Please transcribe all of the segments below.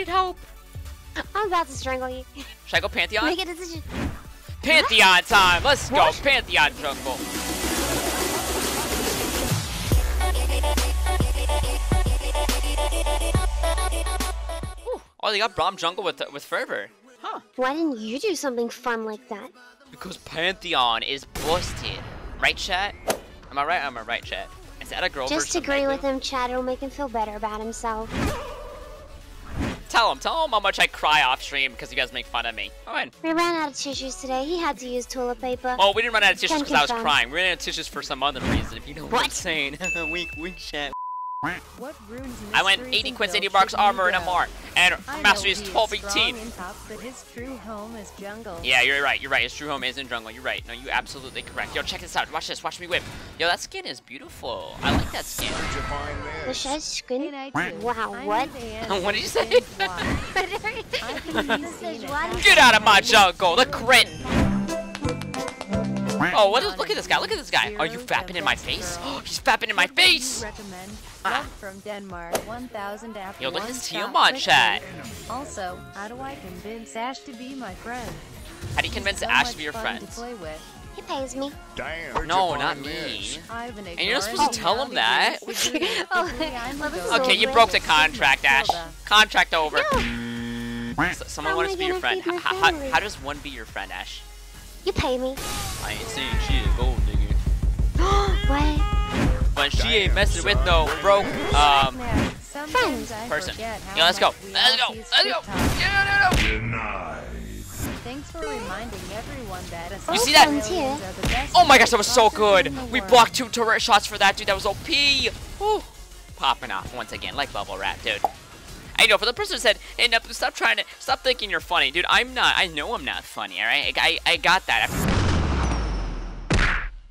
need help. I'm about to strangle you. Should I go Pantheon? Make a decision. Pantheon time! Let's go! Pantheon jungle! Ooh, oh, they got Braum jungle with fervor. Huh. Why didn't you do something fun like that? Because Pantheon is busted. Right, chat? Am I right? I'm a right, chat. Is that a girl? Just agree with him, chat. It'll make him feel better about himself. Tell him how much I cry off stream because you guys make fun of me. Go ahead. We ran out of tissues today. He had to use toilet paper. Oh, we didn't run out of tissues because I was crying. We ran out of tissues for some other reason, if you know what I'm saying. Wink, chat. What runes I went 80 quints, 80 bucks, armor, and MR. And Mastery is 1218. Yeah, you're right. You're right. His true home is in jungle. You're right. No, you're absolutely correct. Yo, check this out. Watch this. Watch me whip. Yo, that skin is beautiful. I like that skin. The Sedge skin? Wow, what? What did you say? Get out of my jungle. The crit. Oh, what is, look at this guy. Look at this guy. Are you fapping in my face? Oh, he's fapping in my face. From Denmark, 1000 after. Yo, look at this TMon chat. Also, how do I convince Ash to be my friend? How do you convince Ash to be your friend? He pays me. Damn. No, not me. And you're not supposed to tell him that. Okay, you broke the contract, Ash. Contract over. So, someone wants to be your friend. How does one be your friend, Ash? You pay me. I ain't saying she a gold digger. What? But she ain't messing with no broke person. Yeah, let's go. Let's go. Yeah, Thanks for reminding everyone that. You see that? Oh my gosh, that was so good. We blocked 2 turret shots for that, dude. That was OP. Woo. Popping off once again, like bubble wrap, dude. I know, for the person who said, hey, no, stop thinking you're funny. Dude, I'm not. I know I'm not funny, all right? I got that.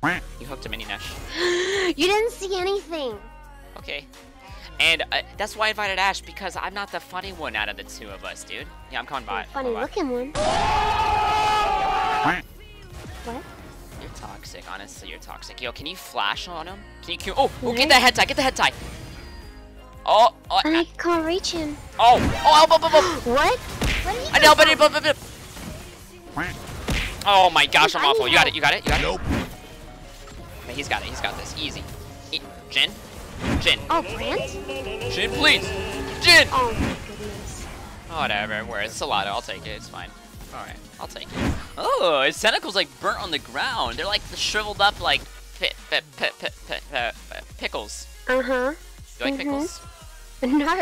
You hooked a mini Nash. You didn't see anything. Okay. And that's why I invited Ash, because I'm not the funny one out of the 2 of us, dude. Yeah, I'm coming by. Funny looking one. What? You're toxic, honestly, you're toxic. Yo, can you flash on him? Can you Q? Oh, get that head tie, get the head tie. Oh, I can't reach him. Oh, what? Oh my gosh, I'm awful. You got it? Nope. Okay, he's got this. Easy. Jin. Oh, Brant? Jin, please. Jin! Oh my goodness. Whatever, where is Salado? I'll take it, it's fine. Alright, I'll take it. Oh, his tentacles like burnt on the ground. They're like shriveled up like pickles. Uh-huh. Do you like pickles? No,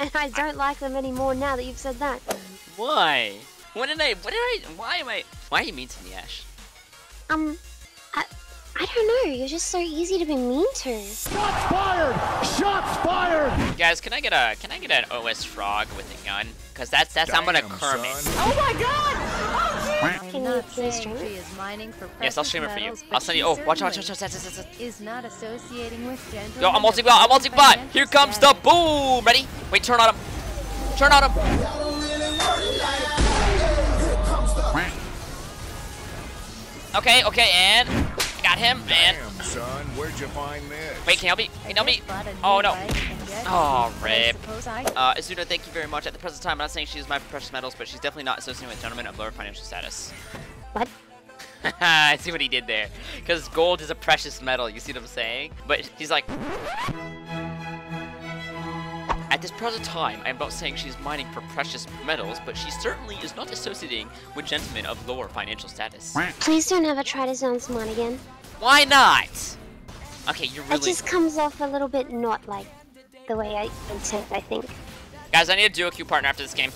and I don't like them anymore now that you've said that. Why? Why are you mean to me, Ash? I don't know. You're just so easy to be mean to. Shots fired! Shots fired! Guys, can I get an OS frog with a gun? Cause that's I'm gonna Kermit. Oh my God! Oh, geez. Can you please stream it? Yes, I'll stream it for you. I'll send you. Oh, watch. Is not associating with. Yo, I'm multi-bot. Here comes the boom. Ready? Wait, turn on him. Okay, and I got him, man. Damn, son, where'd you find this? Wait, can you help me? Oh, no. Oh, rip. Asuna, thank you very much. At the present time, I'm not saying she's my precious metals, but she's definitely not associated with gentlemen of lower financial status. What? I see what he did there. Because gold is a precious metal, you see what I'm saying? But he's like... At this present time, I am not saying she's mining for precious metals, but she certainly is not associating with gentlemen of lower financial status. Please don't ever try to sound smart again. Why not? Okay, you're really... It just comes off a little bit not like the way I intend, I think. Guys, I need a duo queue partner after this game.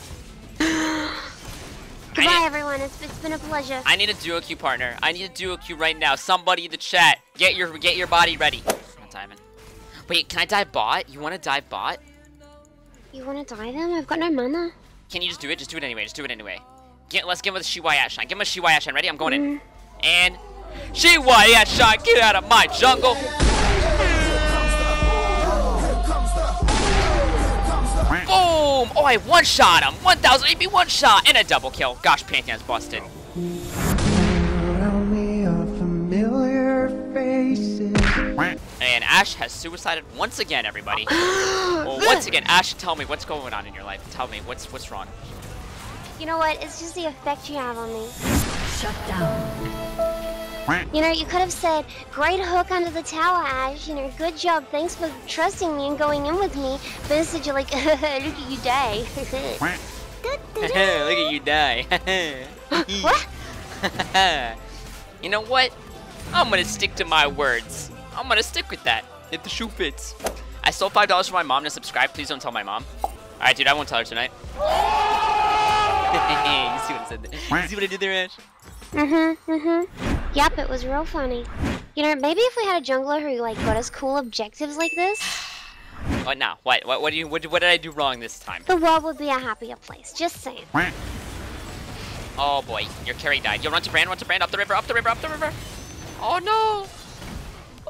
Goodbye, everyone. It's been a pleasure. I need a duo queue partner. I need a duo queue right now. Somebody in the chat, get your body ready. I'm diving. Wait, can I dive bot? You want to dive bot? You wanna die them? I've got no mana. Can you just do it? Just do it anyway. Let's give him a Shyashan. Give him a Shyashan. Ready? I'm going in. And Shyashan, get out of my jungle. Boom! Oh, I one-shot him. 1000 AP one-shot and a double kill. Gosh, Pantheon's busted. Hey, And Ash has suicided once again, everybody. Well, once again, Ash, tell me what's going on in your life. Tell me what's wrong. You know what? It's just the effect you have on me. Shut down. You know, you could have said, "Great hook under the tower, Ash. You know, good job. Thanks for trusting me and going in with me." But instead, you're like, "Look at you die." Look at you die. What? You know what? I'm gonna stick to my words. I'm gonna stick with that. If the shoe fits. I stole $5 from my mom to subscribe. Please don't tell my mom. Alright, dude, I won't tell her tonight. You see what I said there? You see what I did there, Ash? Yep, it was real funny. You know, maybe if we had a jungler who like got us cool objectives like this. What now? What did I do wrong this time? The world would be a happier place. Just saying. Oh boy, your carry died. Yo, run to Brand, up the river. Oh no!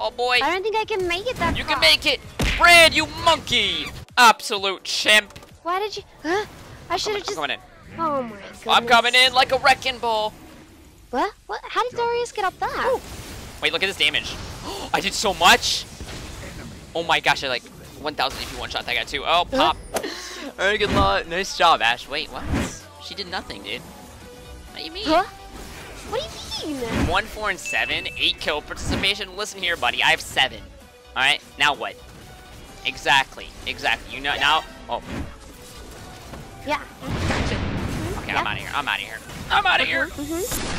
Oh boy! I don't think I can make it that far. You can make it! Brand, you monkey! Absolute chimp! Why did you... Huh? I should have just... I'm coming in. Oh my goodness. I'm coming in like a wrecking ball! What? What? How did Darius get up that? Ooh. Wait, look at this damage. I did so much! Oh my gosh, I like 1,000 if you one-shot that guy too. Oh, pop! Alright, good luck. Nice job, Ash. Wait, what? She did nothing, dude. What do you mean? Huh? What do you mean? 1, 4, and 7, 8 kill participation. Listen here, buddy. I have 7. All right. Now what? Exactly. You know now. Oh. Yeah. Okay, yeah. I'm out of here.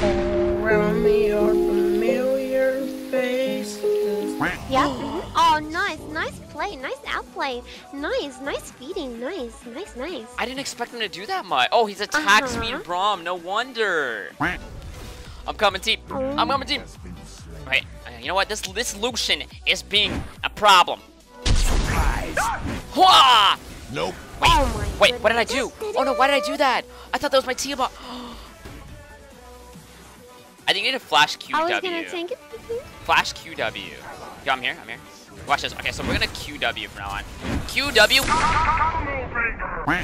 Around me your familiar face. Yeah. Oh, nice play, nice outplay, nice feeding, nice. I didn't expect him to do that much. Oh, he's attack speed Braum, no wonder. I'm coming deep. Alright, you know what? This Lucian is being a problem. Surprise! Nope. Wait, what did I do? Oh no, why did I do that? I thought that was my T-bot. I think you need to flash QW. I was gonna tank it. Flash QW. Yo, I'm here. Watch this. Okay, so we're gonna QW from now on. QW.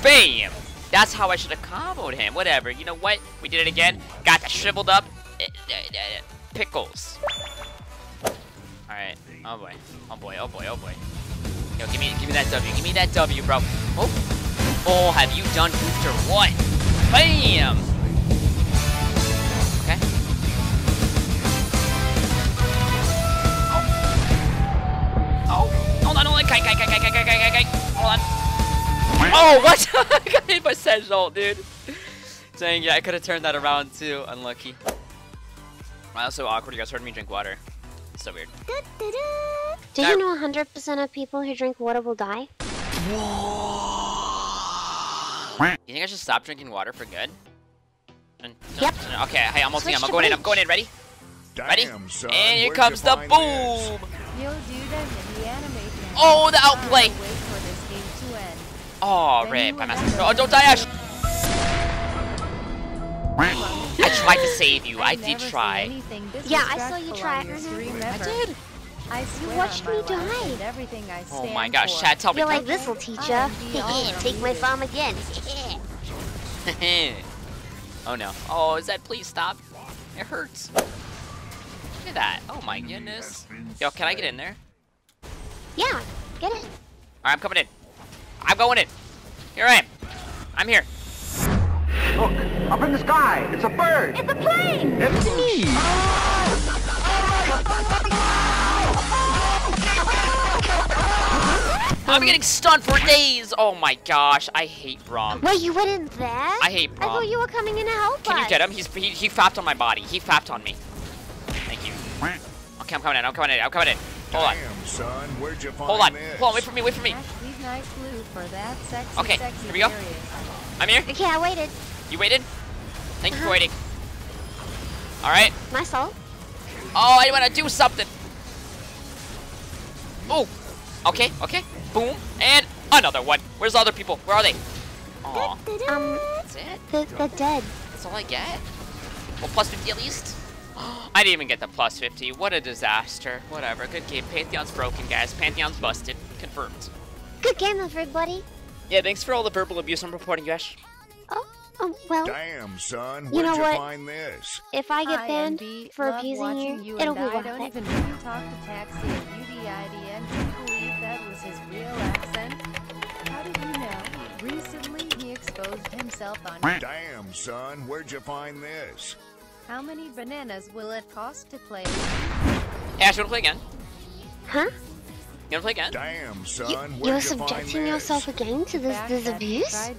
Bam! That's how I should have comboed him. Whatever. You know what? We did it again. Got that shriveled up. Pickles. Alright. Oh boy. Yo, give me that W. Give me that W, bro. Oh, have you done booster one? Bam! Okay. Oh. Hold on. Hold on. Oh, what? I got hit by Sedge ult, dude. Dang, yeah, I could have turned that around too. Unlucky. Wow, that's so awkward. You guys heard me drink water. It's so weird. Did you know 100% of people who drink water will die? Whoa. You think I should stop drinking water for good? No, yep. No. Okay, hey, I'm ulting. I'm going in. Ready? Damn, ready? Son, and here comes the boom. Oh, the outplay. Oh, rip. I'm asking. Oh, don't die, Ash! I tried to save you. I did try. Yeah, I saw you try. I did. You watched me die. Oh my gosh, Chad, tell me. You're like, this'll teach ya. Take my bomb again. Oh no. Oh, is that please stop? It hurts. Look at that. Oh my goodness. Yo, can I get in there? Yeah, get in. Alright, I'm coming in. I'm going in. Here I am. I'm here. Look, up in the sky. It's a bird. It's a plane. It's me. I'm getting stunned for days. Oh my gosh, I hate Braum. Wait, you went in there? I hate Braum. I thought you were coming in to help us. Can you get him? He fapped on my body. He fapped on me. Thank you. Okay, I'm coming in. Hold on. Damn, son, where'd you find this? Hold on, wait for me. Nice loot for that sexy, okay, sexy here we go. Period. I'm here. Okay, I waited. You waited? Thank you for waiting. Alright. My soul. Oh, I want to do something. Oh. Okay. Boom. And another one. Where's the other people? Where are they? Aw. That's it? They're dead. That's all I get? Well, plus 50 at least? I didn't even get the plus 50. What a disaster. Whatever. Good game. Pantheon's broken, guys. Pantheon's busted. Confirmed. Good game, everybody. Yeah, thanks for all the verbal abuse. I'm reporting you, Ash. Oh, well. Damn, son. Where'd you find this? If I get banned for abusing you, it'll be worth it. exposed himself on. Damn, son, where'd you find this? How many bananas will it cost to play? Ash, you wanna play again? Huh? You wanna play again? Damn, son, you're subjecting yourself again to this abuse? I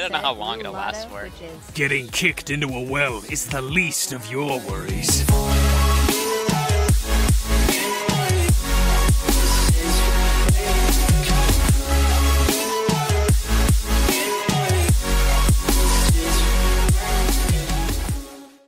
don't know how long it'll last for. Getting kicked into a well is the least of your worries.